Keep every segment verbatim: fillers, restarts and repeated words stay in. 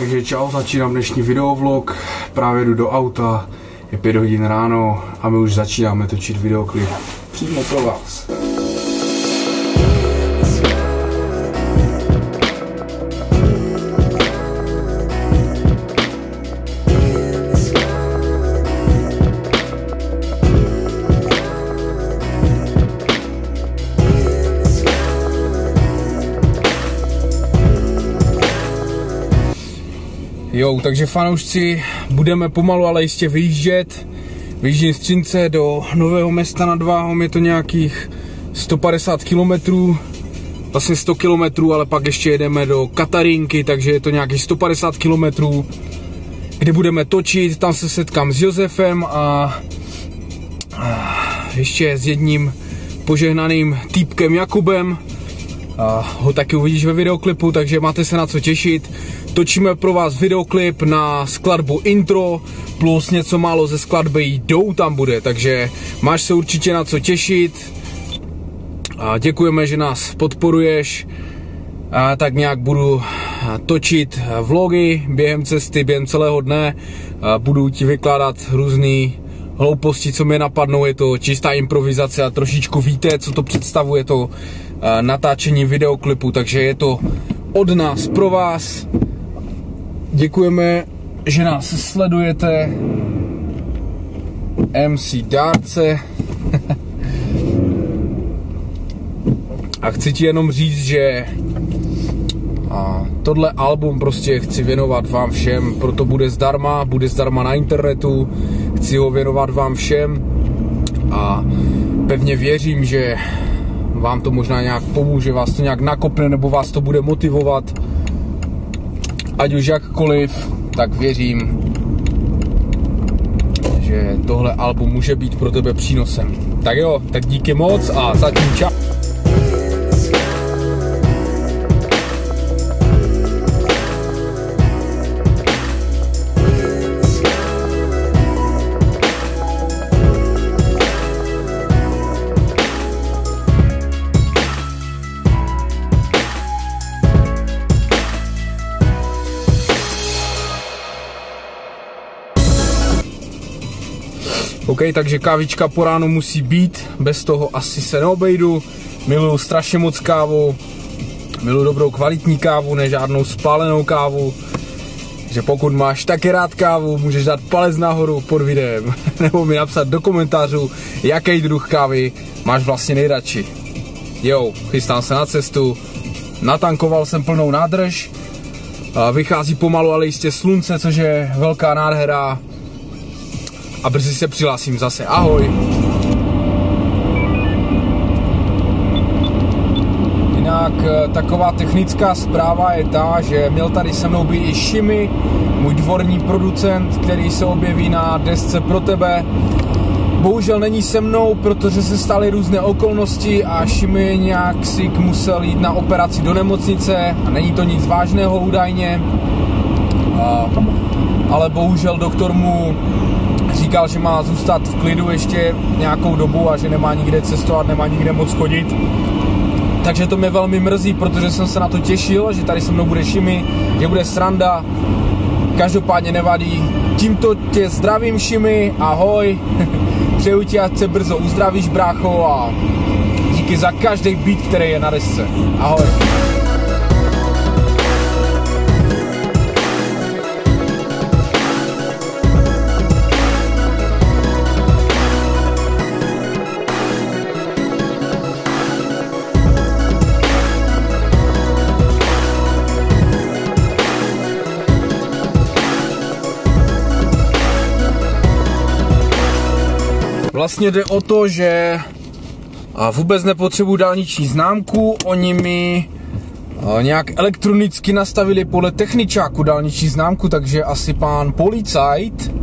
Takže čau, začínám dnešní videovlog, právě jdu do auta, je pět hodin ráno a my už začínáme točit videoklip přímo pro vás. Jo, takže fanoušci, budeme pomalu, ale jistě vyjíždět. Vyjíždím z Třince do Nového Města nad Váhom, je to nějakých sto padesát kilometrů, vlastně sto kilometrů, ale pak ještě jedeme do Katarínky, takže je to nějakých sto padesát kilometrů, kde budeme točit, tam se setkám s Josefem a ještě s jedním požehnaným týpkem Jakubem. A ho taky uvidíš ve videoklipu, takže máte se na co těšit. Točíme pro vás videoklip na skladbu Intro, plus něco málo ze skladby Jdou tam bude, takže máš se určitě na co těšit. A děkujeme, že nás podporuješ. A tak nějak budu točit vlogy během cesty, během celého dne. A budu ti vykládat různé hlouposti, co mě napadnou. Je to čistá improvizace a trošičku víte, co to představuje to natáčení videoklipu, takže je to od nás pro vás. Děkujeme, že nás sledujete. M C Dárce. A chci ti jenom říct, že tohle album prostě chci věnovat vám všem, proto bude zdarma, bude zdarma na internetu, chci ho věnovat vám všem a pevně věřím, že vám to možná nějak pomůže, vás to nějak nakopne, nebo vás to bude motivovat. Ať už jakkoliv, tak věřím, že tohle album může být pro tebe přínosem. Tak jo, tak díky moc a zatím čau. OK, takže kávička po ránu musí být, bez toho asi se neobejdu. Miluju strašně moc kávu, miluju dobrou kvalitní kávu, ne žádnou spálenou kávu. Takže pokud máš taky rád kávu, můžeš dát palec nahoru pod videem, nebo mi napsat do komentářů, jaký druh kávy máš vlastně nejradši. Jo, chystám se na cestu, natankoval jsem plnou nádrž, vychází pomalu, ale jistě slunce, což je velká nádhera. A brzy se přihlásím zase. Ahoj! Jinak taková technická zpráva je ta, že měl tady se mnou být i Šimi, můj dvorní producent, který se objeví na desce Pro tebe. Bohužel není se mnou, protože se staly různé okolnosti a Šimi nějak si musel jít na operaci do nemocnice a není to nic vážného údajně. Ale bohužel doktor mu říkal, že má zůstat v klidu ještě nějakou dobu a že nemá nikde cestovat, nemá nikde moc chodit. Takže to mě velmi mrzí, protože jsem se na to těšil, že tady se mnou bude Šimi, že bude sranda. Každopádně nevadí. Tímto tě zdravím, Šimi, ahoj. Přeju ti, ať se brzo uzdravíš, brácho, a díky za každý beat, který je na desce. Ahoj. Vlastně jde o to, že vůbec nepotřebuji dálniční známku, oni mi nějak elektronicky nastavili podle techničáku dálniční známku, takže asi pán policajt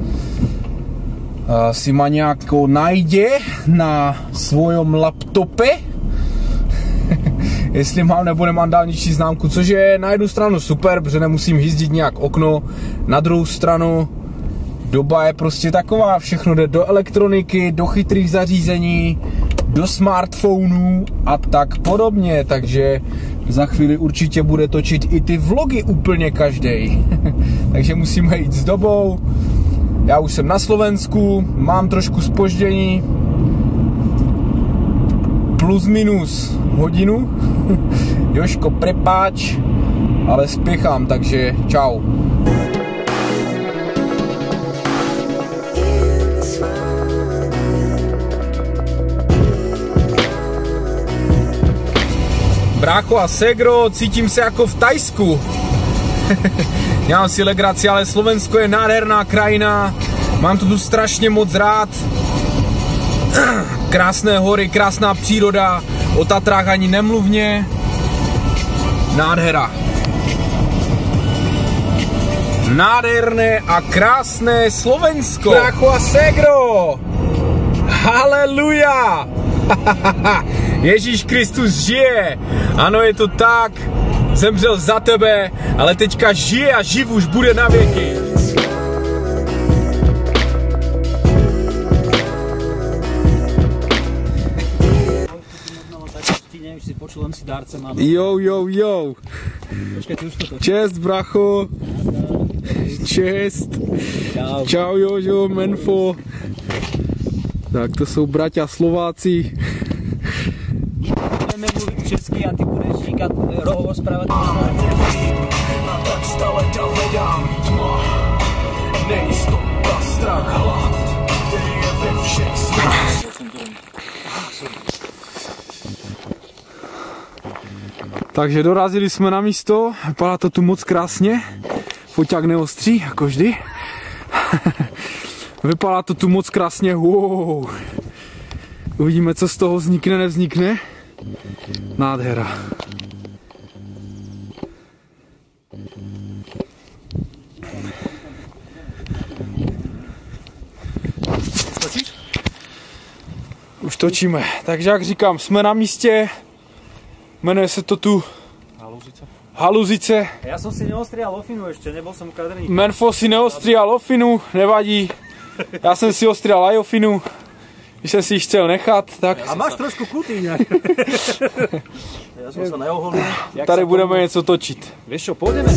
si ma nějakou najde na svojom laptope, jestli mám nebo nemám dálniční známku, což je na jednu stranu super, protože nemusím hýzdit nějak okno, na druhou stranu doba je prostě taková, všechno jde do elektroniky, do chytrých zařízení do smartphonů a tak podobně, takže za chvíli určitě bude točit i ty vlogy úplně každý. Takže musíme jít s dobou. Já už jsem na Slovensku, mám trošku zpoždění, plus minus hodinu. Jožko, prepáč, ale spěchám, takže čau. Brácho a segro, cítím se jako v Tajsku. Dělám si legraci, ale Slovensko je nádherná krajina. Mám to tu strašně moc rád. Krásné hory, krásná příroda. O Tatrách ani nemluvně. Nádhera. Nádherné a krásné Slovensko. Brácho a segro. Haleluja. Ježíš Kristus žije. Ano, je to tak. Zemřel za tebe, ale teďka žije a živ už bude na věky. Jo, jo, jo. Čest, bracho. Čest. Čau, Jožo, Menfo. Tak to jsou bratia Slováci. Budeme mluvit česky a ty budeš říkat rohovo zprávat. Takže dorazili jsme na místo, vypadá to tu moc krásně. Foťák neostří, jako vždy. Vypadá to tu moc krásně, wow. Uvidíme, co z toho vznikne, nevznikne. Nádhera. Točíš? Už točíme. Takže jak říkám, jsme na místě. Jmenuje se to tu Haluzice. Haluzice. Já jsem si neostrial lofinu ještě, nebyl jsem v Katarínce. Menfo si neostrial lofinu, nevadí. Já jsem si ostřel lajofinu, když jsem si ji chtěl nechat, tak... A máš trošku kuty nějak. Já jsem se neoholil. Tady budeme tomu... něco točit. Víš co, půjdeme.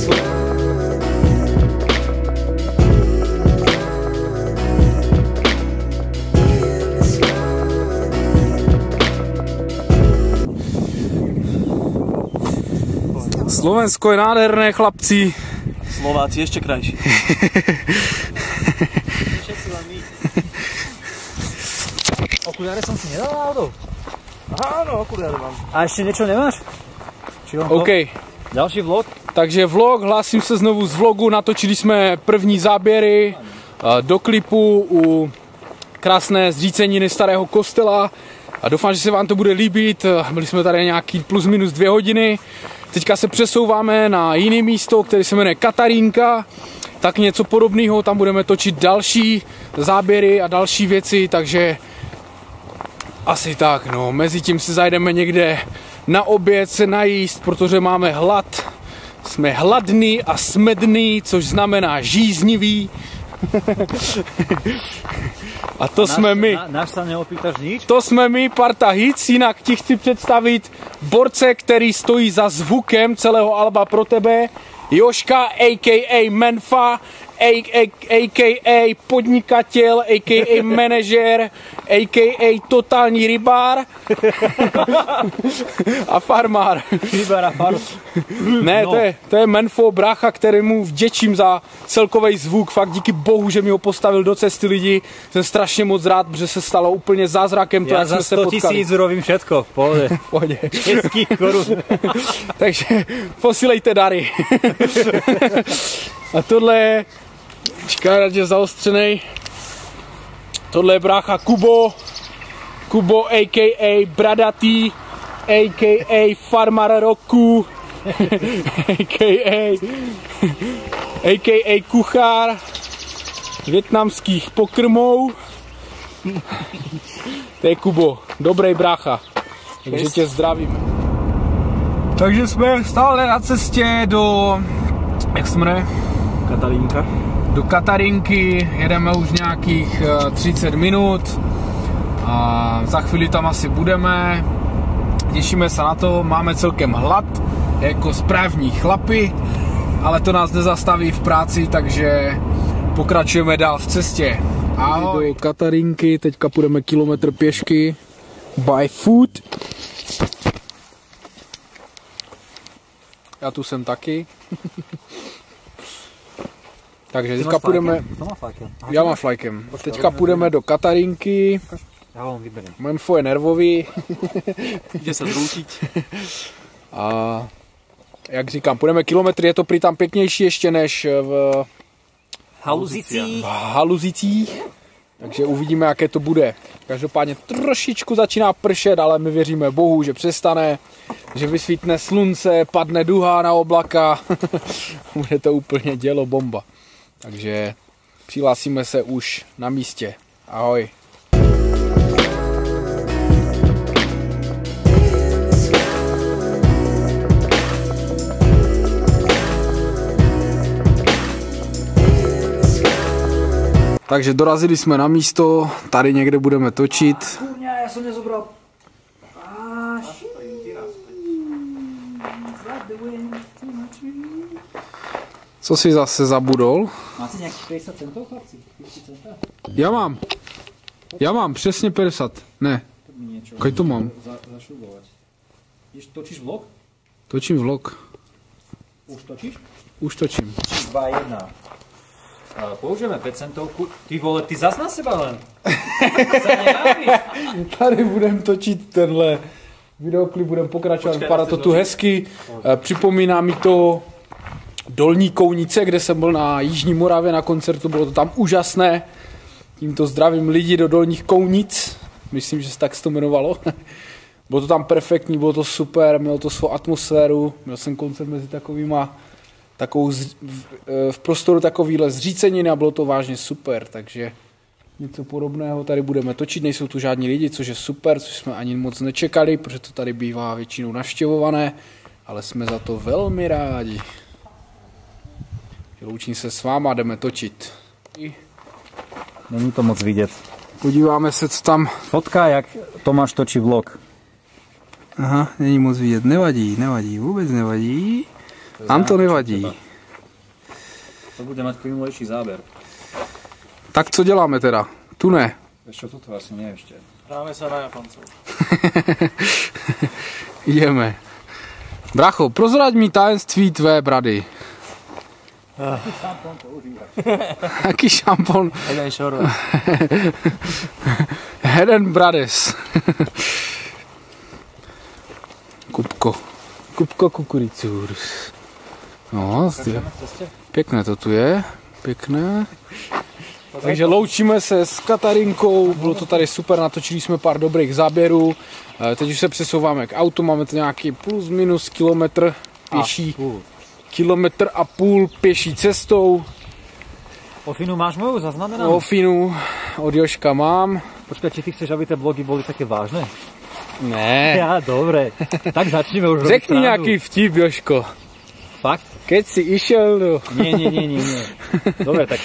Slovensko je nádherné, chlapci. Slováci ještě krajší. Okuliare som si nedal náhodou. Aha, áno, okuliare mám. A ešte niečo nemáš? OK. Ďalší vlog? Takže vlog, hlásím se znovu z vlogu, natočili jsme první záběry do klipu u krásné zříceniny starého kostela a doufám, že se vám to bude líbit. Byli jsme tady nějaký plus minus dvě hodiny. Teďka se přesouváme na jiné místo, které se jmenuje Katarínka. Tak něco podobného, tam budeme točit další záběry a další věci, takže asi tak, no, mezi tím si zajdeme někde na oběd se najíst, protože máme hlad, jsme hladný a smedný, což znamená žíznivý. A to a náš, jsme my. Náš se neopýtaš nič? To jsme my, parta hits, jinak ti chci představit borce, který stojí za zvukem celého alba Pro tebe. Joška, a k a. Menfa, a k a. podnikatel, a k a manažer, a k a totální rybár a farmár. Rybár a farmár. Ne, no. to, je, to je Menfo, brácha, kterému vděčím za celkový zvuk. Fakt díky bohu, že mi ho postavil do cesty lidi. Jsem strašně moc rád, že se stalo úplně zázrakem. To, já jak za jsme sto se potkali. tisíc urobím všetko, v pohodě. V pohodě. Českých korun. Takže posílejte dary. A tohle je, čekaj, že zaostřenej, tohle je brácha Kubo, Kubo a k a. Bradatý, a k a. Farmar roku, a k a. a k a. Kuchár vietnamských pokrmů. To je Kubo, dobrý brácha, takže tě zdravím. Takže jsme stále na cestě do, jak se jmenuje? Katarínka. Do Katarínky jedeme už nějakých třicet minut. a za chvíli tam asi budeme, těšíme se na to, máme celkem hlad, jako správní chlapi, ale to nás nezastaví v práci, takže pokračujeme dál v cestě. Ahoj. Do Katarínky, teďka půjdeme kilometr pěšky, by foot. Já tu jsem taky. Takže teďka půjdeme... Já mám flajkem. Teďka půjdeme do Katarínky. Já vám vyberím. Menfo je nervový. Jde se zručit. A jak říkám, půjdeme kilometry, je to prý tam pěknější ještě než v... Haluzicích. V Haluzicích. Takže uvidíme, jaké to bude. Každopádně trošičku začíná pršet, ale my věříme Bohu, že přestane, že vysvítne slunce, padne duha na oblaka. Bude to úplně dělo, bomba. Takže přihlásíme se už na místě. Ahoj. Takže dorazili jsme na místo, tady někde budeme točit. Já jsem nezobral. Co jsi zase zabudol? Máte nějakých padesát centů, chlapci? Já mám. Já mám, přesně padesát. Ne. Kaj to mám? Točíš vlog? Točím vlog. Už točíš? Už točím. dva jedna. Použijeme pět centovku. Ty vole, ty zas na seba len. Tady budem točit tenhle videoklip, budem pokračovat. Vypadá to tu hezky. Připomíná mi to Dolní Kounice, kde jsem byl na Jižní Moravě na koncertu, bylo to tam úžasné. Tímto zdravím lidi do Dolních Kounic, myslím, že se tak se to jmenovalo. Bylo to tam perfektní, bylo to super, mělo to svou atmosféru, měl jsem koncert mezi takovýma, takovou z, v, v prostoru takovýhle zříceniny a bylo to vážně super, takže něco podobného tady budeme točit, nejsou tu žádní lidi, což je super, což jsme ani moc nečekali, protože to tady bývá většinou navštěvované, ale jsme za to velmi rádi. Loučím se s váma, jdeme točit. Není to moc vidět. Podíváme se, co tam... Fotka, jak Tomáš točí vlog. Aha, není moc vidět. Nevadí, nevadí, vůbec nevadí. To nám to nevadí. Třeba. To bude mít plynulejší záběr. Tak co děláme teda? Tu ne. Ještě toto asi ne ještě. Dáme se na Japonců. Jdeme. Bracho, prozraď mi tajemství tvé brady. Jaký šampon používáš? Jaký šampon? Jeden šorvec. Jeden brades. Kupko. Kupko kukuricurs. No, pěkné to tu je. Pěkné. Takže loučíme se s Katarínkou, bylo to tady super, natočili jsme pár dobrých záběrů. Teď už se přesouváme k autu, máme to nějaký plus minus kilometr pěší. Kilometr a půl pěší cestou. Ofinu máš moju zaznamenanou? Ofinu od Joška mám. Počkej, či ty chceš, aby ty vlogy byly také vážné? Ne. Já, dobré. Tak začneme už. Řekni nějaký vtip, Joško. Fakt? Keď si išel do... Ne, ne, ne, ne. Dobré, tak...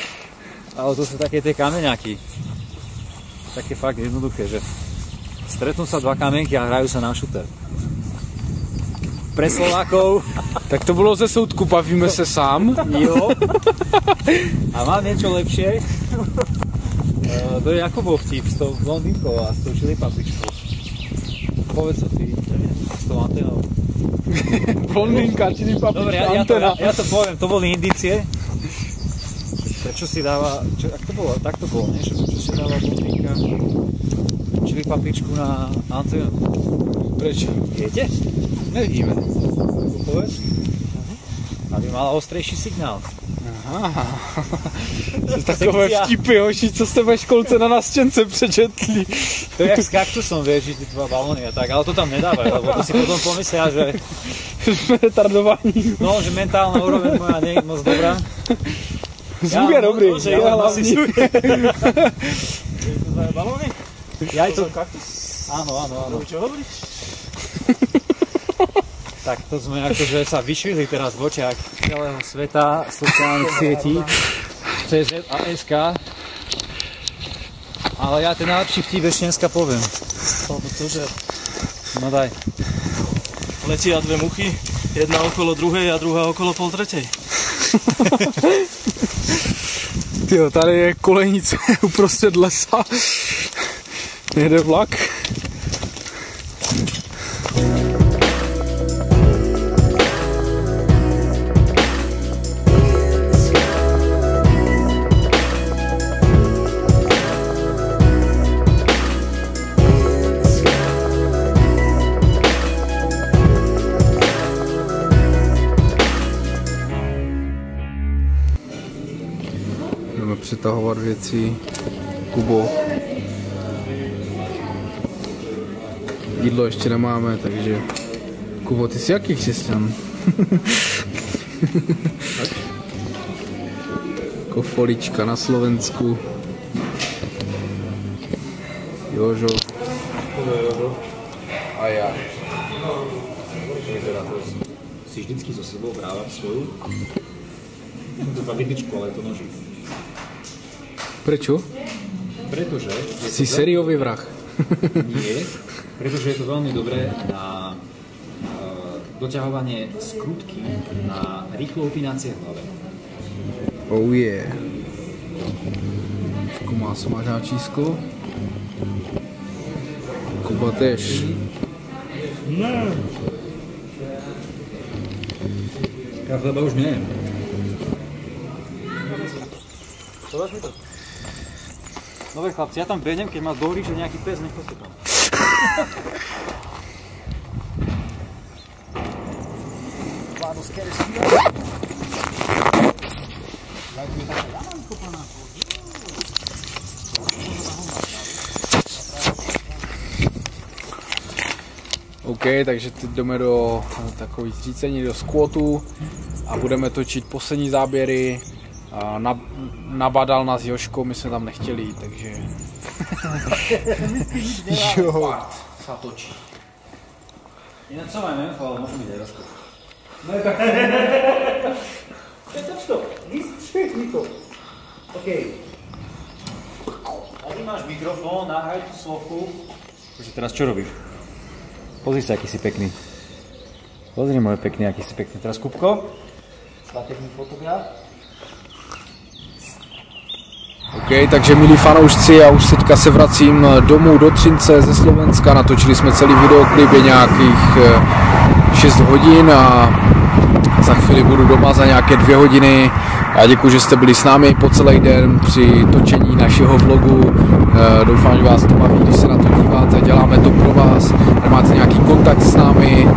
Ale to jsou také ty kameňáky. Také fakt jednoduché, že... Stretnou se dva kamenky a hrají se na šuter. Pre Slovákov. Tak to bylo ze soudku, bavíme se sám. Jo. A mám něco lepší. Uh, to je Jakubov vtip s tou blondinkou a s tou čili papričkou. Povedz co ty, s tou antenou. Blondinka, čili paprička, dobre, ja, antena. Ja, ja to poviem, to boli indicie. Prečo si dáva, čo, ak to bolo, tak to bolo, ne? Prečo si dáva blondinka čili papričku na antenu? Prečo? Viete? Nevíme. Aby mala ostrější signál. Aha. Takové vtipy, hoši, co jste ve školce na nastěnce přečetli. To je jak s kaktusem, vieš, ty dva balony a tak, ale to tam nedávaj, lebo to si potom pomyslia, že... Jsme retardovaní. No, že mentálna úroveň moja nie je moc dobrá. Zvuk je dobrý, je hlavní. To je balony? Ja to... Áno, áno, áno. Čo hovoríš? Tak to sme akože sa vyšvihli teraz v očiach celého sveta, sociálnych sietí, C Z a S K. Ale já ty nejlepší vtípěš dneska povím. No, protože... No daj. Letí a dvě muchy, jedna okolo druhé a druhá okolo pol třetí. Tyjo, tady je kolejnice uprostřed lesa. Jede vlak. Jdeme přetahovat věci. Kubo. Jídlo ještě nemáme, takže... Kubo, ty jsi jaký křesťan? Kofolička na Slovensku. Jožo. A já. Jsi vždycky za sebou brávám svoju? Třeba vidličku, ale je to nožík. Prečo? Pretože... Si sériový vrah. Nie, pretože je to veľmi dobré na e, doťahovanie skrutky na rýchlo upinácie hlave. Oh yeah. Má smažáčisko. Kuba tež. Ne. Ja chleba už nie. To dáš mi to? Dobre chlapci, ja tam benem, keď ma dohrí, že nejaký pes neposypám. OK, takže teď jdeme do takových řícení, do squatu a budeme točit poslední záběry. Na, nabádal nás Jožko, my jsme tam nechtěli jít, takže... Jo. Se točí. Jinak co mají Menfo, ale můžu mít Jožko. No je tak... Přetoč to, vystřihni to. OK. Tady máš mikrofon, nahraj tu slovku. Takže teraz čo robíš? Pozri se, jaký jsi pěkný. Pozri moje pěkný, jaký jsi pěkný. Teraz Kupko. Svatební fotograf. OK, takže milí fanoušci, já už teďka se vracím domů do Třince ze Slovenska, natočili jsme celý videoklip, je nějakých šest hodin a za chvíli budu doma za nějaké dvě hodiny. Já děkuji, že jste byli s námi po celý den při točení našeho vlogu, doufám, že vás to baví, když se na to díváte, děláme to pro vás, máte nějaký kontakt s námi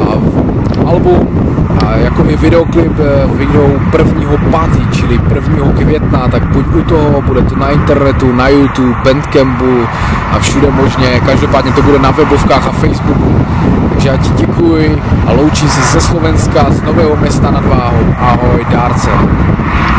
a v albu. A jako i videoklip vyjdou prvního pátý, čili prvního května, tak buď u toho, bude to na internetu, na YouTube, Bandcampu a všude možně, každopádně to bude na webovkách a Facebooku. Takže já ti děkuji a loučím se ze Slovenska, z Nového Města nad Váhou. Ahoj, Dárce.